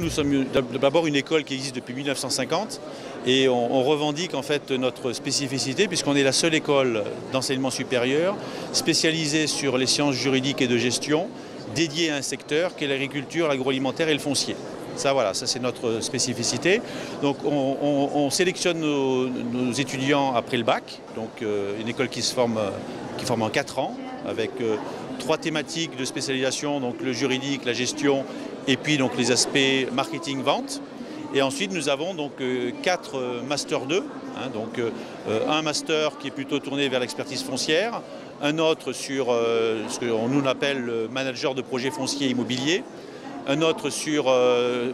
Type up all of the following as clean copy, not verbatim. Nous sommes d'abord une école qui existe depuis 1950 et on revendique en fait notre spécificité puisqu'on est la seule école d'enseignement supérieur spécialisée sur les sciences juridiques et de gestion dédiée à un secteur qui est l'agriculture, l'agroalimentaire et le foncier. Ça voilà, ça c'est notre spécificité. Donc on sélectionne nos étudiants après le bac, donc une école qui forme en 4 ans avec 3 thématiques de spécialisation, donc le juridique, la gestion et puis donc les aspects marketing-vente. Et ensuite nous avons donc 4 Master 2, donc un Master qui est plutôt tourné vers l'expertise foncière, un autre sur ce qu'on nous appelle manager de projet foncier immobilier, un autre sur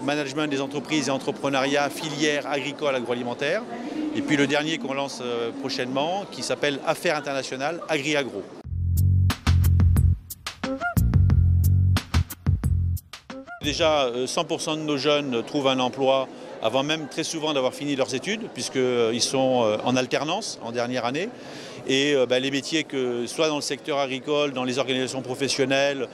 management des entreprises et entrepreneuriat, filière agricole, agroalimentaire, et puis le dernier qu'on lance prochainement qui s'appelle Affaires internationales, agri-agro. Déjà, 100% de nos jeunes trouvent un emploi avant même très souvent d'avoir fini leurs études, puisqu'ils sont en alternance en dernière année. Et les métiers, que soit dans le secteur agricole, dans les organisations professionnelles,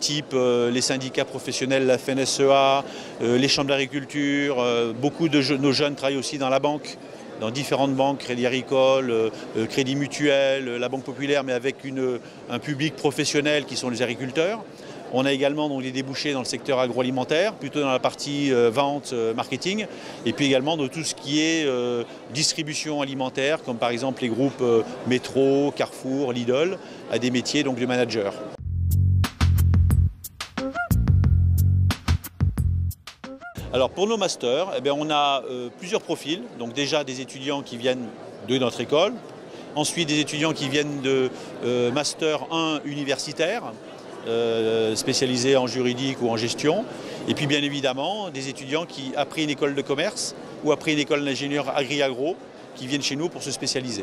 type les syndicats professionnels, la FNSEA, les chambres d'agriculture, beaucoup de nos jeunes travaillent aussi dans la banque, dans différentes banques, Crédit Agricole, Crédit Mutuel, la Banque Populaire, mais avec un public professionnel qui sont les agriculteurs. On a également donc des débouchés dans le secteur agroalimentaire, plutôt dans la partie vente, marketing, et puis également dans tout ce qui est distribution alimentaire, comme par exemple les groupes Métro, Carrefour, Lidl, à des métiers donc de manager. Alors pour nos masters, eh bien, on a plusieurs profils, donc déjà des étudiants qui viennent de notre école, ensuite des étudiants qui viennent de master 1 universitaire, spécialisés en juridique ou en gestion, et puis bien évidemment des étudiants qui, après une école de commerce ou après une école d'ingénieur agri-agro, qui viennent chez nous pour se spécialiser.